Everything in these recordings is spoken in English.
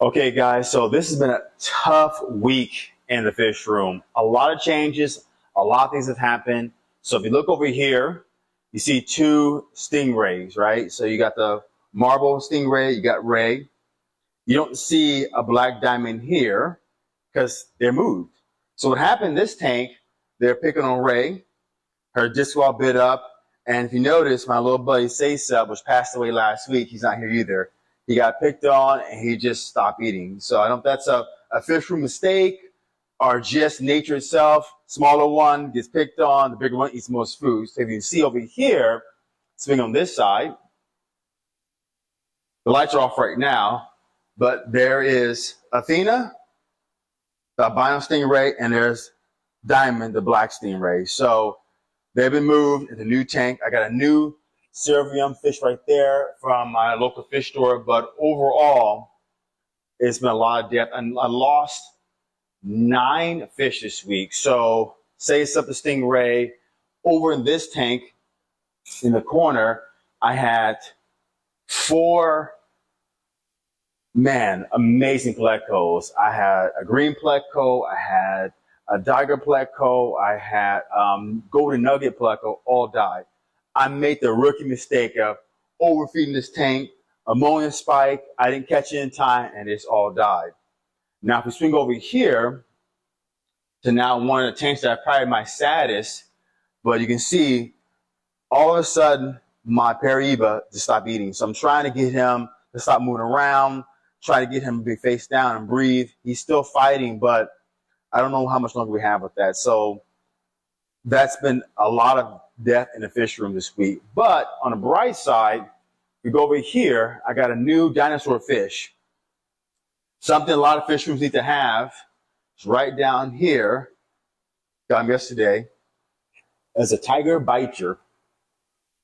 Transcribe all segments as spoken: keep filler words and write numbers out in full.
Okay guys, so this has been a tough week in the fish room. A lot of changes, a lot of things have happened. So if you look over here, you see two stingrays, right? So you got the marble stingray, you got ray. You don't see a black diamond here because they're moved. So what happened this tank, they're picking on ray. Her disc wall bit up. And if you notice, my little buddy Saysa, which passed away last week, he's not here either. He got picked on, and he just stopped eating. So I don't know if that's a, a fish room mistake or just nature itself. Smaller one gets picked on. The bigger one eats most food. So if you see over here, swing on this side. The lights are off right now, but there is Athena, the albino stingray, and there's Diamond, the black stingray. So they've been moved into the new tank. I got a new Cervium fish right there from my local fish store, but overall it's been a lot of depth, and I lost nine fish this week. So say it's up the stingray. Over in this tank in the corner, I had four man amazing plecos. I had a green pleco, I had a tiger pleco, I had um golden nugget pleco, all died. I made the rookie mistake of overfeeding this tank, ammonia spike, I didn't catch it in time, and it's all died. Now, if we swing over here to now one of the tanks that are probably my saddest, but you can see all of a sudden my Paraiba just stopped eating. So I'm trying to get him to stop moving around, try to get him to be face down and breathe. He's still fighting, but I don't know how much longer we have with that. So that's been a lot of death in the fish room this week. But on the bright side, we go over here, I got a new dinosaur fish. Something a lot of fish rooms need to have. It's right down here. Got him yesterday. As a tiger biter.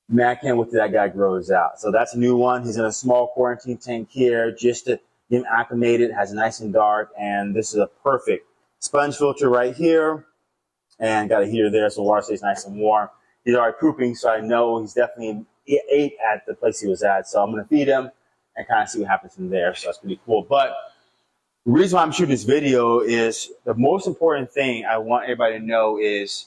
Man, I can't wait till that guy grows out. So that's a new one. He's in a small quarantine tank here just to get him acclimated. It has nice and dark. And this is a perfect sponge filter right here. And got a heater there so water stays nice and warm. He's already pooping, so I know he's definitely ate at the place he was at. So I'm going to feed him and kind of see what happens from there. So that's pretty cool. But the reason why I'm shooting this video is the most important thing I want everybody to know is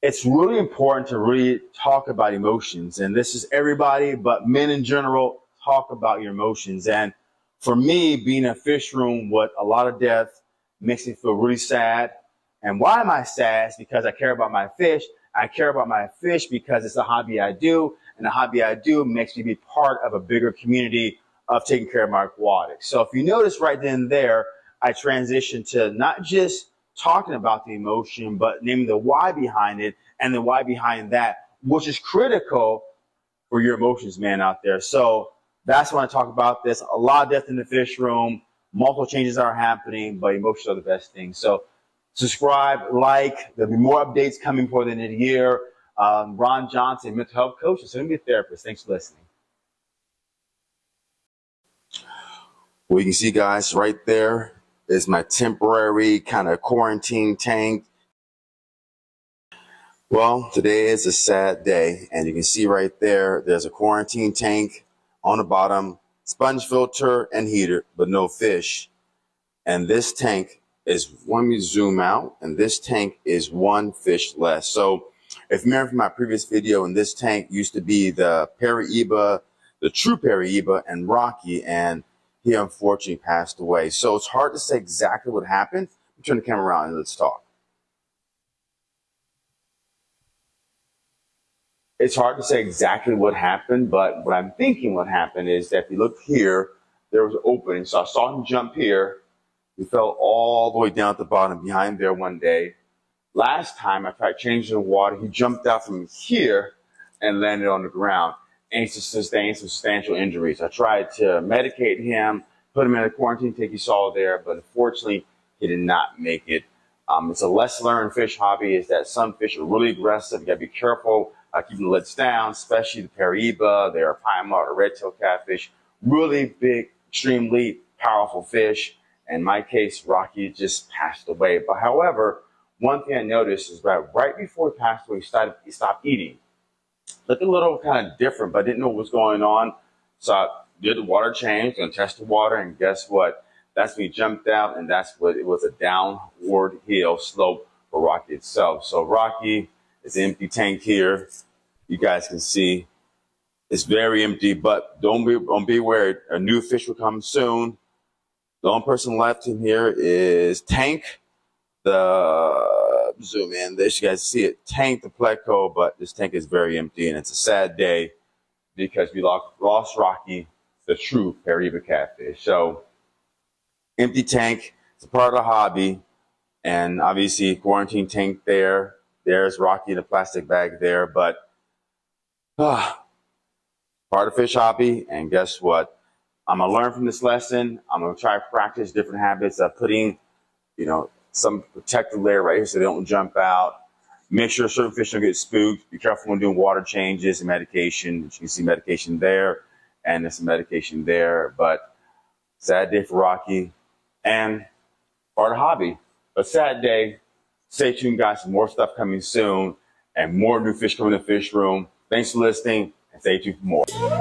it's really important to really talk about emotions. And this is everybody, but men in general, talk about your emotions. And for me, being in a fish room with a lot of death makes me feel really sad. And why am I sad? It's because I care about my fish. I care about my fish because it's a hobby I do, and the hobby I do makes me be part of a bigger community of taking care of my aquatics. So if you notice right then and there, I transitioned to not just talking about the emotion, but naming the why behind it and the why behind that, which is critical for your emotions, man, out there. So that's when I talk about this. A lot of death in the fish room, multiple changes are happening, but emotions are the best thing. So subscribe, like, there'll be more updates coming for the end of the year. Um, Ron Johnson, mental health coach, and soon to be a therapist. Thanks for listening. Well, you can see, guys, right there is my temporary kind of quarantine tank. Well, today is a sad day, and you can see right there, there's a quarantine tank on the bottom, sponge filter and heater, but no fish. And this tank is, when we zoom out, and this tank is one fish less. So if you remember from my previous video, in this tank used to be the Paraiba, the true Paraiba, and Rocky, and he unfortunately passed away. So it's hard to say exactly what happened. Let me turn the camera around and let's talk. It's hard to say exactly what happened, but what I'm thinking what happened is that if you look here, there was an opening. So I saw him jump here. He fell all the way down at the bottom behind there one day. Last time I tried changing the water, he jumped out from here and landed on the ground and sustained substantial injuries. I tried to medicate him, put him in a quarantine tank you saw there, but unfortunately he did not make it. Um, it's a less learned fish hobby is that some fish are really aggressive. You gotta be careful, uh, keeping the lids down, especially the Paraiba, the Paraiba, or red-tailed catfish, really big, extremely powerful fish. In my case, Rocky just passed away. But however, one thing I noticed is that right before he passed away, he, started, he stopped eating. Looked a little kind of different, but I didn't know what was going on. So I did the water change and test the water, and guess what? That's when he jumped out, and that's what it was, a downward hill slope for Rocky itself. So Rocky is an empty tank here. You guys can see it's very empty, but don't be, don't be worried. A new fish will come soon. The only person left in here is Tank. The zoom in there, you guys see it. Tank the pleco, but this tank is very empty, and it's a sad day because we lost, lost Rocky, the true Paraiba catfish. So empty tank, it's a part of the hobby, and obviously quarantine tank there. There's Rocky in a plastic bag there, but uh, part of fish hobby. And guess what? I'm gonna learn from this lesson. I'm gonna try to practice different habits of putting, you know, some protective layer right here so they don't jump out. Make sure certain fish don't get spooked. Be careful when doing water changes and medication. You can see medication there, and there's some medication there, but sad day for Rocky and part of the hobby. But sad day. Stay tuned, guys, for more stuff coming soon and more new fish coming to the fish room. Thanks for listening, and stay tuned for more.